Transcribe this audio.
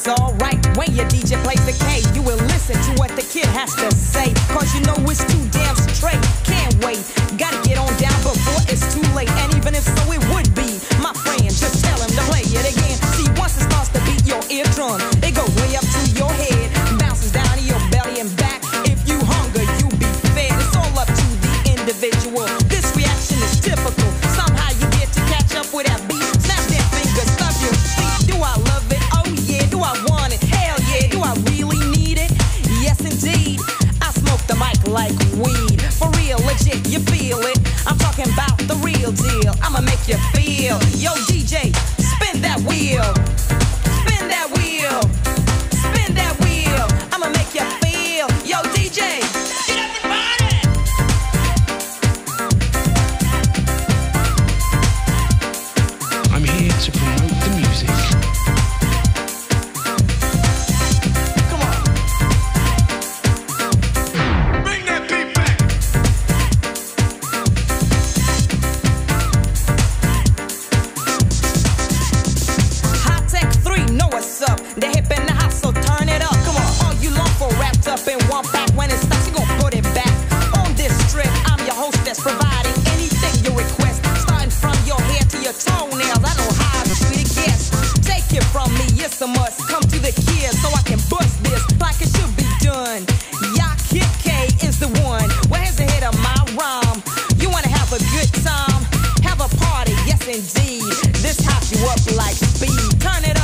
is alright. When your DJ plays the K, you will listen to what the kid has to say, cause you know it's too damn straight. Can't wait, gotta get on down before it's too late. And even if so, it would be my friend, just tell him to play it again. See, once it starts to beat your eardrum, it goes way up to your head, bounces down to your belly and back. If you hunger, you be fed. It's all up to the individual. This reaction is typical. Somehow you get to catch up with that beat. Snap their fingers, stuff your feet. Do I love it? Oh yeah. Do I want it? Hell yeah. Do I really need it? Yes indeed. I smoke the mic like weed. For real, legit, you feel it. I'm talking about the real deal. I'ma make you feel. Yo DJ, spin that wheel. Spin that wheel. Spin that wheel. I'ma make you feel. Yo DJ, get up and party. I'm here to promote the music. Come on. Bring that beat back. High Tech 3, know what's up. The hip and the hop, so turn it up. Come on, all you long for wrapped up in one pack. When it's stops, you gon' put it back. On this trip, I'm your hostess, providing anything you request. Starting from your hair to your toenails, I know how to be the guest. Take it from me, it's a must. Come to the kids so I can bust this like it should be done. Y'all Kid K is the one. Well, here's a hit of my rhyme. You wanna have a good time? Have a party, yes indeed. This hops you up like speed. Turn it up.